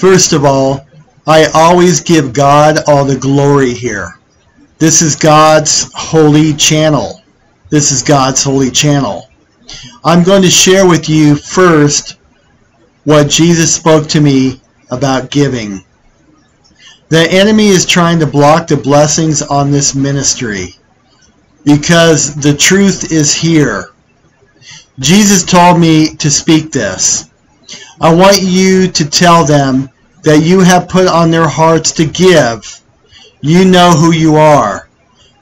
First of all, I always give God all the glory here. This is God's holy channel. This is God's holy channel. I'm going to share with you first what Jesus spoke to me about giving. The enemy is trying to block the blessings on this ministry because the truth is here. Jesus told me to speak this. I want you to tell them that you have put on their hearts to give. You know who you are.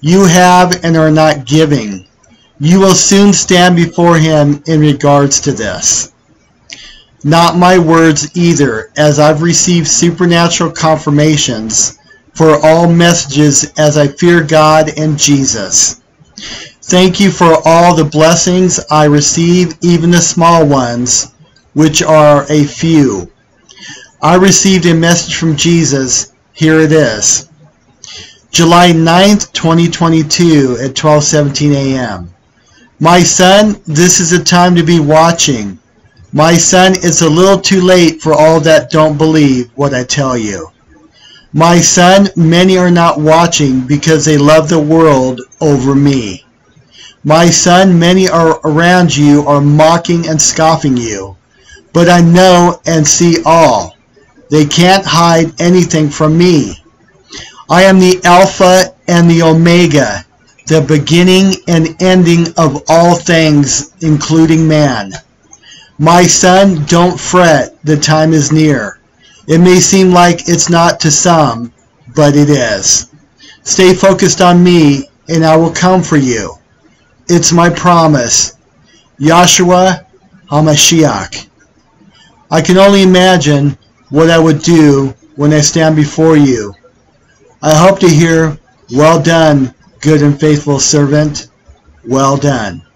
You have and are not giving. You will soon stand before him in regards to this. Not my words either, as I've received supernatural confirmations for all messages as I fear God and Jesus. Thank you for all the blessings I receive, even the small ones, which are a few. I received a message from Jesus. Here it is. July 9th, 2022 at 12:17 a.m. My son, this is a time to be watching. My son, it's a little too late for all that don't believe what I tell you. My son, many are not watching because they love the world over me. My son, many are around you are mocking and scoffing you. But I know and see all. They can't hide anything from me. I am the Alpha and the Omega, the beginning and ending of all things, including man. My son, don't fret, the time is near. It may seem like it's not to some, but it is. Stay focused on me, and I will come for you. It's my promise. Yahshua HaMashiach. I can only imagine what I would do when I stand before you. I hope to hear, well done, good and faithful servant. Well done.